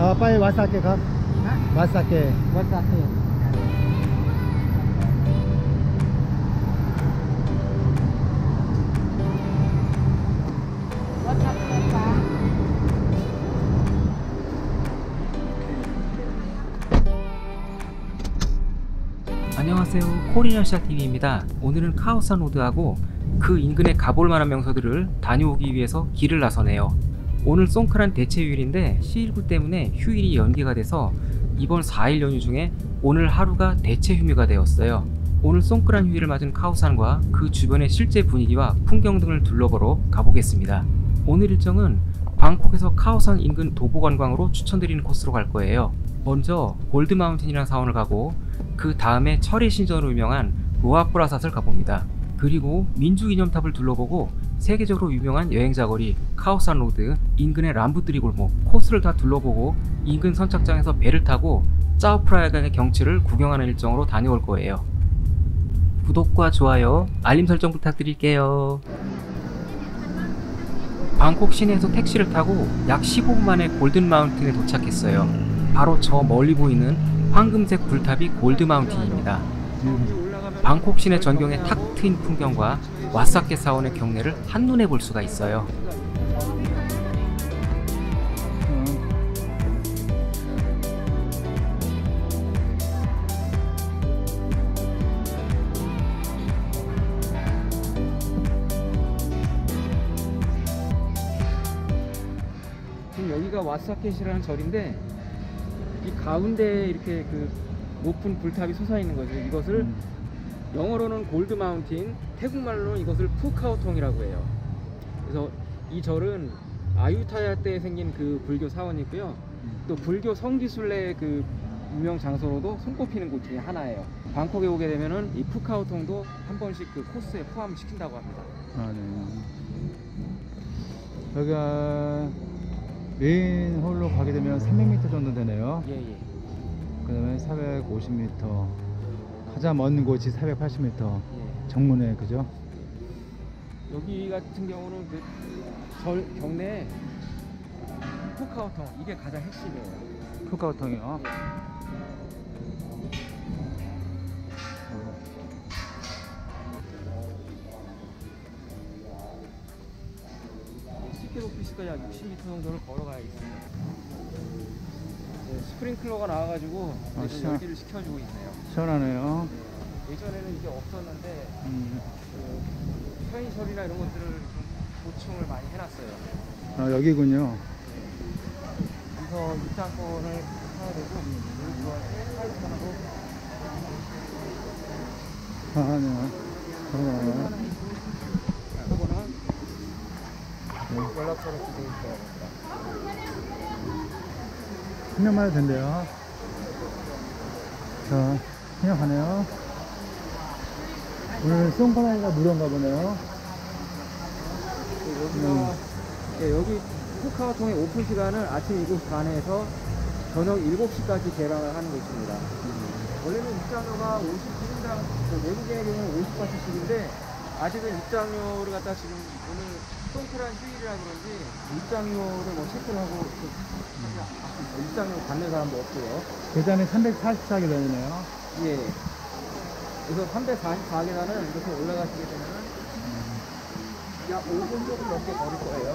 아, 빨리 왓사케 가. 왓사케. 왓사케. 안녕하세요, 코린아시아 TV입니다. 오늘은 카오산 로드하고 그 인근에 가볼만한 명소들을 다녀오기 위해서 길을 나서네요. 오늘 쏭끄란 대체 휴일인데 C19 때문에 휴일이 연기가 돼서 이번 4일 연휴 중에 오늘 하루가 대체 휴무가 되었어요. 오늘 쏭끄란 휴일을 맞은 카오산과 그 주변의 실제 분위기와 풍경 등을 둘러보러 가보겠습니다. 오늘 일정은 방콕에서 카오산 인근 도보 관광으로 추천드리는 코스로 갈 거예요. 먼저 골든 마운틴이라는 사원을 가고 그 다음에 철의 신전으로 유명한 로하 프라삿을 가봅니다. 그리고 민주기념탑을 둘러보고 세계적으로 유명한 여행자거리 카오산 로드, 인근의 람부뜨리 골목, 코스를 다 둘러보고 인근 선착장에서 배를 타고 짜오프라야강의 경치를 구경하는 일정으로 다녀올 거예요. 구독과 좋아요, 알림 설정 부탁드릴게요. 방콕 시내에서 택시를 타고 약 15분 만에 골든 마운틴에 도착했어요. 바로 저 멀리 보이는 황금색 굴탑이 골드 마운틴입니다. 방콕 시내 전경의 탁 트인 풍경과 왓사케 사원의 경례를 한눈에 볼 수가 있어요. 지금 여기가 왓사켓이라는 절인데 이 가운데 이렇게 그 높은 불탑이 솟아있는 거죠. 이것을 영어로는 골드 마운틴, 태국말로는 이것을 푸카오통이라고 해요. 그래서 이 절은 아유타야 때 생긴 그 불교 사원이고요. 또 불교 성지순례 그 유명 장소로도 손꼽히는 곳 중에 하나예요. 방콕에 오게 되면은 이 푸카오통도 한 번씩 그 코스에 포함시킨다고 합니다. 아, 네. 여기가 메인 홀로 가게 되면 300m 정도 되네요. 예. 그 다음에 450m, 가장 먼 곳이 480m. 예. 정문에, 그죠? 여기 같은 경우는 그 절 경내에 푸카오통, 이게 가장 핵심이에요. 푸카오통이요? 예. 약 60m 정도를 걸어가야겠습니다. 네, 스프링클러가 나와가지고 열기를 식혀주고 있네요. 시원하네요. 네, 예전에는 이게 없었는데 그 편의점이나 이런 것들을 좀 보충을 많이 해놨어요. 아, 여기군요. 네. 여기서 입장권을 사야 되고 이거 하고. 아, 네. 연락처를 쓰고 있어요. 신명만 해도 된대요. 자, 신명하네요. 오늘 쏭끄란이가 무료인가 보네요. 네, 여기 푸카오통의 오픈 시간은 아침 7시 반에서 저녁 7시까지 개방을 하는 곳입니다. 원래는 입장료가 50불당, 외국인의 경우는 50바트씩인데 아직은 입장료를 갖다 지금 오늘 쏭끄란 휴일이라 그런지 입장료를 뭐 체크를 하고 입장료 받는 사람도 없고요. 계단이 344계단이네요. 예. 그래서 344계단을 이렇게 올라가시게 되면 약 5분 조금 넘게 걸릴 거예요.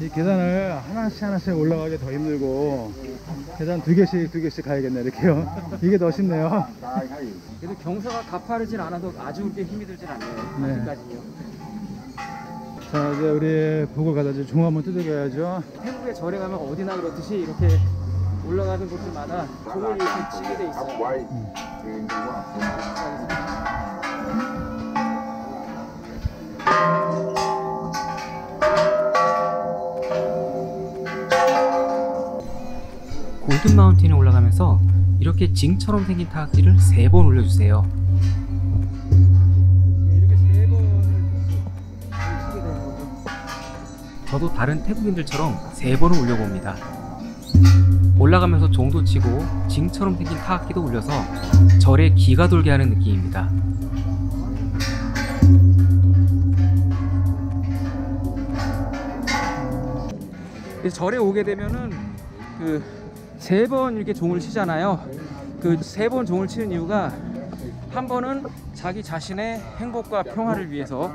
이 계단을 하나씩 올라가기 더 힘들고 계단 2개씩 가야겠네, 이렇게요. 이게 더 쉽네요. 그래도 경사가 가파르진 않아서 아주 그렇게 힘이 들진 않네요. 네. 아직까지요. 자, 이제 우리 보고 가다 이제 종 한번 뜯어가야죠. 태국의 절에 가면 어디나 그렇듯이 이렇게 올라가는 곳들마다 종을 이렇게 치게 돼 있어요. 골든 마운틴에 올라가면서 이렇게 징처럼 생긴 타악기를 3번 올려주세요. 이렇게 3번을 치게 되는 거죠. 저도 다른 태국인들처럼 3번을 올려봅니다. 올라가면서 종도 치고 징처럼 생긴 타악기도 울려서 절에 기가 돌게 하는 느낌입니다. 절에 오게 되면은 그 3번 이렇게 종을 치잖아요. 그 3번 종을 치는 이유가, 한 번은 자기 자신의 행복과 평화를 위해서,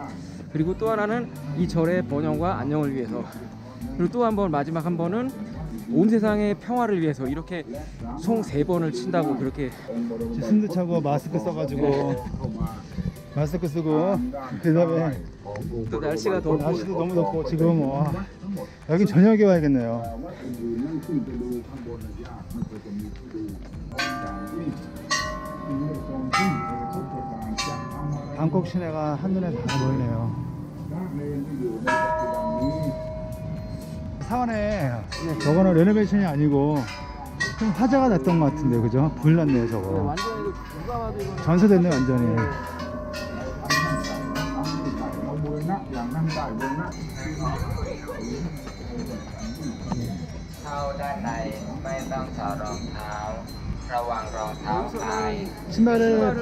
그리고 또 하나는 이 절의 번영과 안녕을 위해서, 그리고 또 한 번, 마지막 한 번은 온 세상의 평화를 위해서, 이렇게 총 3번을 친다고. 그렇게 숨도 차고 마스크 써가지고 마스크 쓰고, 그 다음에 또 날씨가 덥고, 날씨도 너무 덥고 지금 와, 여긴 저녁에 와야겠네요. 방콕 시내가 한눈에 다 보이네요. 사원에 저거는 레노베이션이 아니고 좀 화재가 났던 것 같은데, 그죠? 불 났네요 저거. 전세됐네 완전히. 신발을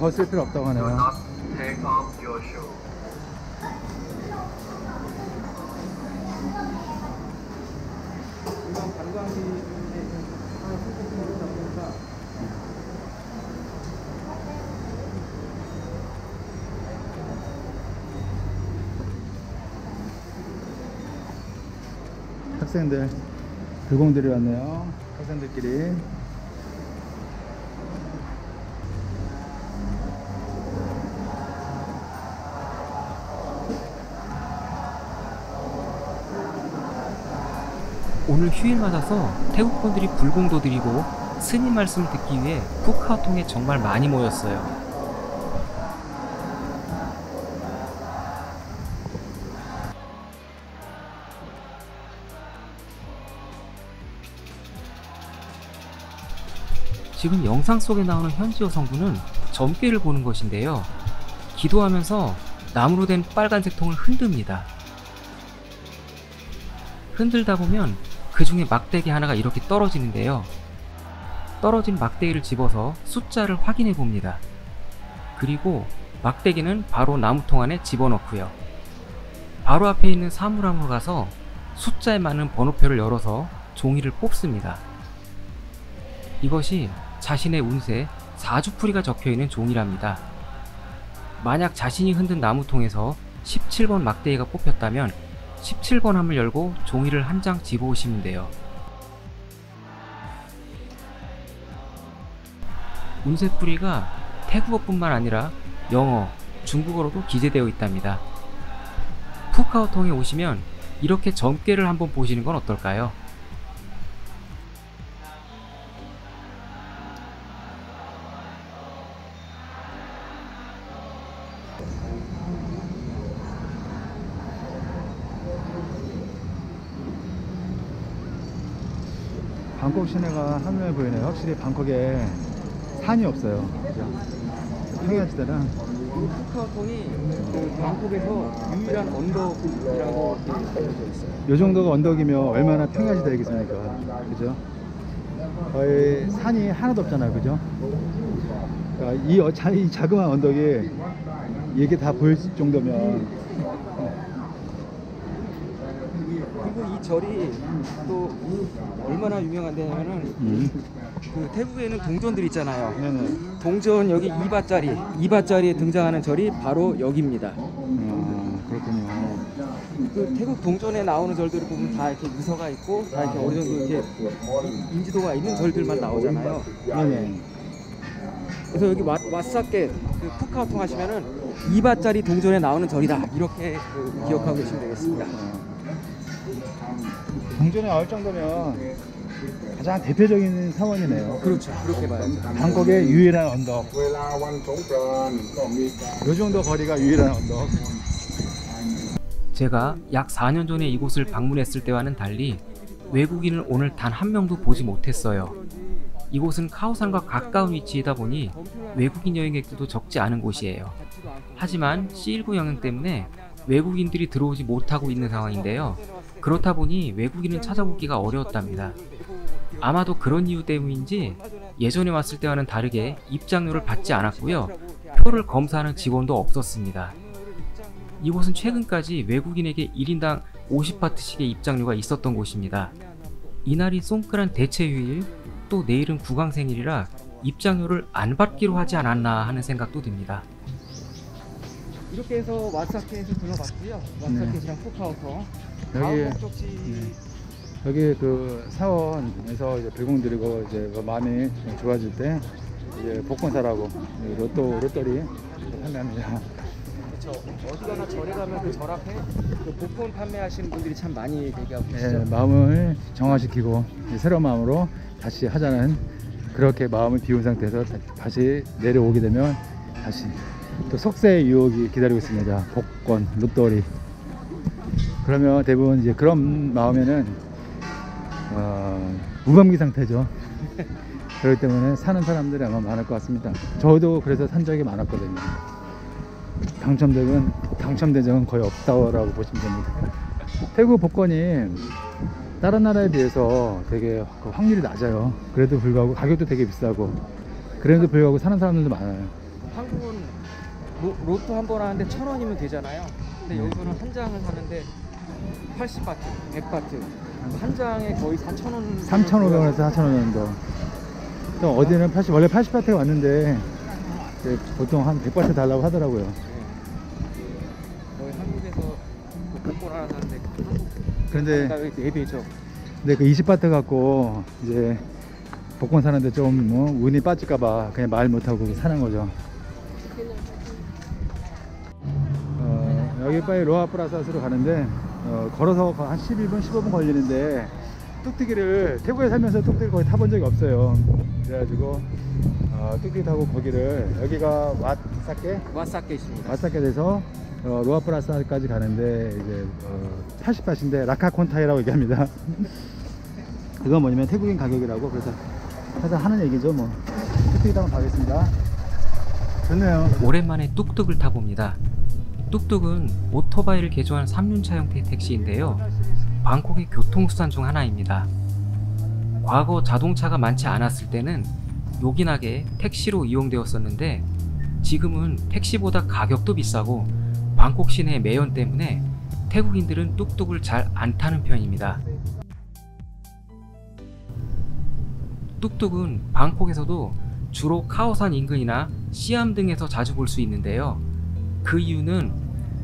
벗을 필요 없다고 하네요. 학생들, 불공들이 왔네요. 학생들끼리. 오늘 휴일 맞아서 태국 분들이 불공도 드리고 스님 말씀을 듣기 위해 푸카오통에 정말 많이 모였어요. 지금 영상 속에 나오는 현지 여성분은 점괘를 보는 것인데요, 기도하면서 나무로 된 빨간색 통을 흔듭니다. 흔들다 보면 그 중에 막대기 하나가 이렇게 떨어지는데요, 떨어진 막대기를 집어서 숫자를 확인해 봅니다. 그리고 막대기는 바로 나무통 안에 집어넣고요, 바로 앞에 있는 사물함으로 가서 숫자에 맞는 번호표를 열어서 종이를 뽑습니다. 이것이 자신의 운세 사주풀이가 적혀있는 종이랍니다. 만약 자신이 흔든 나무통에서 17번 막대기가 뽑혔다면 17번 함을 열고 종이를 한 장 집어오시면 돼요. 운세풀이가 태국어뿐만 아니라 영어, 중국어로도 기재되어 있답니다. 푸카오통에 오시면 이렇게 점괘를 한번 보시는 건 어떨까요? 방콕 시내가 한눈에 보이네요. 확실히 방콕에 산이 없어요. 평야지대랑 푸카오통이 방콕에서 유일한 언덕이라고 알려져 있어요. 이 정도가 언덕이면 얼마나 평야지대이겠습니까? 그죠? 거의 산이 하나도 없잖아요, 그죠? 그러니까 이 자그마한 언덕이 이게 다 보일 정도면. 그리고 이 절이 또 얼마나 유명한데냐면은 그 태국에는 동전들 있잖아요. 동전 여기 2바짜리에 등장하는 절이 바로 여기입니다. 그렇군요. 그 태국 동전에 나오는 절들을 보면 다 이렇게 유서가 있고, 다 이렇게 어느 정도 이렇게 인지도가 있는 절들만 나오잖아요. 그래서 여기 왓사켓, 그 푸카오통 하시면은 2바짜리 동전에 나오는 절이다, 이렇게 그 기억하고 계시면 되겠습니다. 동전에 나올 정도면 가장 대표적인 사원이네요. 그렇죠, 그렇게 봐야죠. 방콕의 유일한 언덕, 이 정도 거리가 유일한 언덕. 제가 약 4년 전에 이곳을 방문했을 때와는 달리 외국인을 오늘 단 한 명도 보지 못했어요. 이곳은 카오산과 가까운 위치이다 보니 외국인 여행객들도 적지 않은 곳이에요. 하지만 C19 영향 때문에 외국인들이 들어오지 못하고 있는 상황인데요, 그렇다 보니 외국인은 찾아보기가 어려웠답니다. 아마도 그런 이유 때문인지 예전에 왔을 때와는 다르게 입장료를 받지 않았고요. 표를 검사하는 직원도 없었습니다. 이곳은 최근까지 외국인에게 1인당 50바트씩의 입장료가 있었던 곳입니다. 이날이 쏭끄란 대체휴일, 또 내일은 국왕 생일이라 입장료를 안 받기로 하지 않았나 하는 생각도 듭니다. 이렇게 해서 왓사켓에서 둘러봤고요. 왓사켓이랑 푸카오터 다음 목적지. 여기 그 사원에서 이제 불공들이고 이제 마음이 좋아질 때 이제 복권사라고 로또리 판매합니다. 그렇죠. 어디가나 절에 가면 그 절 앞에 그 복권 판매하시는 분들이 참 많이 대기하고 계시죠. 네, 마음을 정화시키고 새로운 마음으로 다시 하자는, 그렇게 마음을 비운 상태에서 다시 내려오게 되면 다시 또 속세의 유혹이 기다리고 있습니다. 복권, 로또리. 그러면 대부분 이제 그런 마음에는 무감기 상태죠. 그렇기 때문에 사는 사람들이 아마 많을 것 같습니다. 저도 그래서 산 적이 많았거든요. 당첨된 적은 거의 없다라고 보시면 됩니다. 태국 복권이 다른 나라에 비해서 되게 확률이 낮아요. 그래도 불구하고 가격도 되게 비싸고, 그래도 불구하고 사는 사람들도 많아요. 한국은 로또 한 번 하는데 1,000원이면 되잖아요. 근데 여기서는 한 장을 사는데 80바트, 100바트, 한 장에 거의 4,000원, 3,500원에서 4,000원 정도. 또 어디는 원래 80바트에 왔는데 보통 한 100바트 달라고 하더라고요. 네. 거의 한국에서 복권 하나 사는데 그런데 예비죠. 근데 그 20바트 갖고 이제 복권 사는데 좀 뭐 운이 빠질까봐 그냥 말 못하고 사는 거죠. 여기 빨리 로하 프라사스로 가는데 걸어서 한 11분 15분 걸리는데, 뚝뚝이를 태국에 살면서 뚝뚝이 거의 타본 적이 없어요. 그래가지고 뚝뚝이 타고 거기를, 여기가 왓사켓입니다. 왓사켓에서 로하 프라사까지 가는데 이제 80바트인데 라카콘타이라고 얘기합니다. 그건 뭐냐면 태국인 가격이라고, 그래서 항상 하는 얘기죠. 뭐 뚝뚝이 타고 가겠습니다. 좋네요. 오랜만에 뚝뚝을 타봅니다. 뚝뚝은 오토바이를 개조한 3륜차 형태의 택시인데요. 방콕의 교통수단 중 하나입니다. 과거 자동차가 많지 않았을 때는 요긴하게 택시로 이용되었었는데, 지금은 택시보다 가격도 비싸고 방콕 시내 매연 때문에 태국인들은 뚝뚝을 잘 안 타는 편입니다. 뚝뚝은 방콕에서도 주로 카오산 인근이나 시암 등에서 자주 볼 수 있는데요. 그 이유는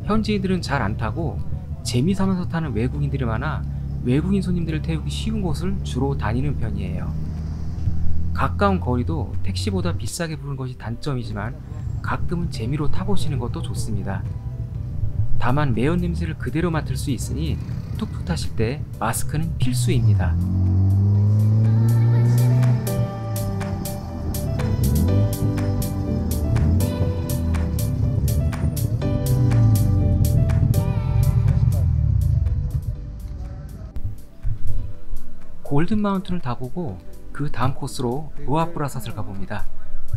현지인들은 잘 안 타고 재미삼아서 타는 외국인들이 많아 외국인 손님들을 태우기 쉬운 곳을 주로 다니는 편이에요. 가까운 거리도 택시보다 비싸게 부르는 것이 단점이지만 가끔은 재미로 타보시는 것도 좋습니다. 다만 매연 냄새를 그대로 맡을 수 있으니 툭툭 타실 때 마스크는 필수입니다. 골든 마운틴을 다 보고 그 다음 코스로 로하 프라삿을 가봅니다.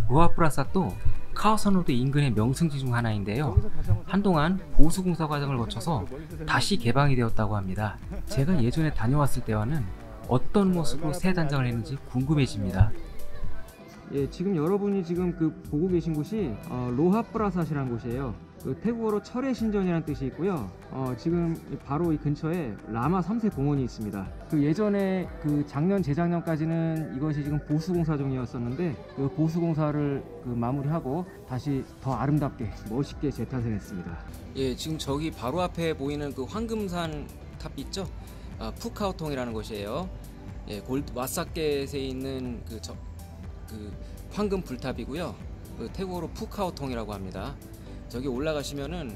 로하 프라삿도 카오산로드 인근의 명승지 중 하나인데요. 한동안 보수공사 과정을 거쳐서 다시 개방이 되었다고 합니다. 제가 예전에 다녀왔을 때와는 어떤 모습으로 새 단장을 했는지 궁금해집니다. 예, 지금 여러분이 지금 보고 계신 곳이 로하 프라삿이라는 곳이에요. 태국어로 철의 신전이라는 뜻이 있고요. 지금 바로 이 근처에 라마 3세 공원이 있습니다. 예전에 작년 재작년까지는 이것이 지금 보수공사 중이었었는데, 그 보수공사를 마무리하고 다시 더 아름답게 멋있게 재탄생했습니다. 예, 지금 저기 바로 앞에 보이는 그 황금산 탑 있죠? 푸카오통이라는 곳이에요. 예, 왓사켓에 있는 그 황금 불탑이고요. 태국어로 푸카오통이라고 합니다. 저기 올라가시면은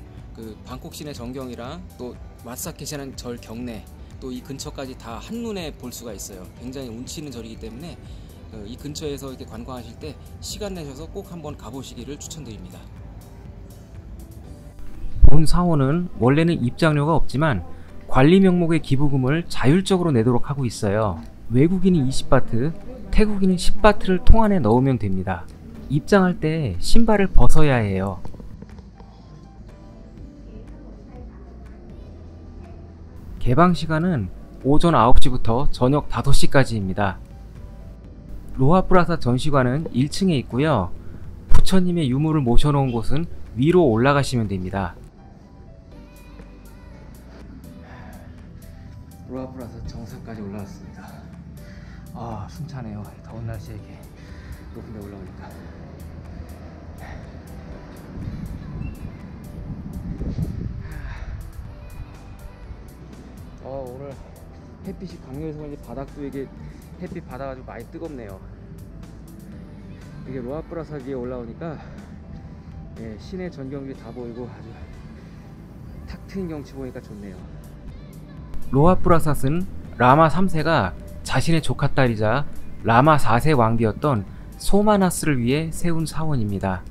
방콕 시내 전경이랑 또 왓사켓이라는 절 경내, 또 이 근처까지 다 한눈에 볼 수가 있어요. 굉장히 운치 있는 절이기 때문에 이 근처에서 이렇게 관광하실 때 시간 내셔서 꼭 한번 가보시기를 추천드립니다. 본 사원은 원래는 입장료가 없지만 관리 명목의 기부금을 자율적으로 내도록 하고 있어요. 외국인이 20바트, 태국인은 10바트를 통 안에 넣으면 됩니다. 입장할 때 신발을 벗어야 해요. 개방 시간은 오전 9시부터 저녁 5시까지입니다. 로하프라사 전시관은 1층에 있고요. 부처님의 유물을 모셔놓은 곳은 위로 올라가시면 됩니다. 로하프라사 정상까지 올라왔습니다. 아, 숨차네요. 더운 날씨에 이렇게 높은 데 올라오니까. 오늘 햇빛이 강렬해서 그런지 바닥도 이게 햇빛 받아가지고 많이 뜨겁네요. 이게 로하 프라사트 위에 올라오니까 예, 시내 전경이 다 보이고 아주 탁 트인 경치 보니까 좋네요. 로하 프라사트는 라마 3세가 자신의 조카 딸이자 라마 4세 왕비였던 소마나스를 위해 세운 사원입니다.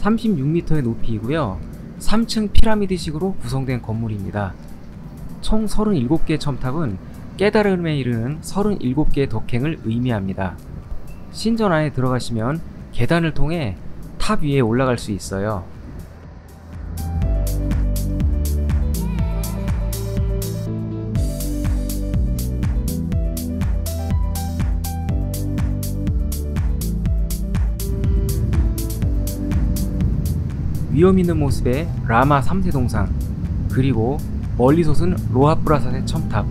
36m의 높이이고요. 3층 피라미드식으로 구성된 건물입니다. 총 37개의 첨탑은 깨달음에 이르는 37개의 덕행을 의미합니다. 신전 안에 들어가시면 계단을 통해 탑 위에 올라갈 수 있어요. 위험 있는 모습의 라마 3세 동상, 그리고 멀리 솟은 로하프라삿의 첨탑,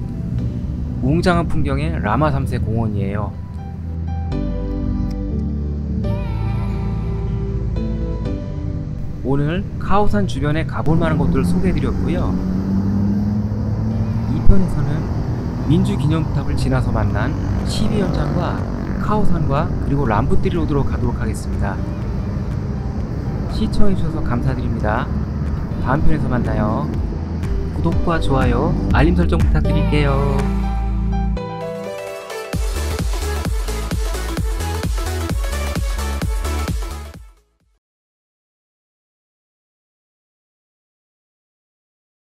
웅장한 풍경의 라마 3세 공원이에요. 오늘 카오산 주변에 가볼 만한 곳들을 소개해드렸고요. 2편에서는 민주기념탑을 지나서 만난 12연장과 카오산과 그리고 람부띠리 로드로 가도록 하겠습니다. 시청해주셔서 감사드립니다. 다음 편에서 만나요. 구독과 좋아요, 알림 설정 부탁드릴게요.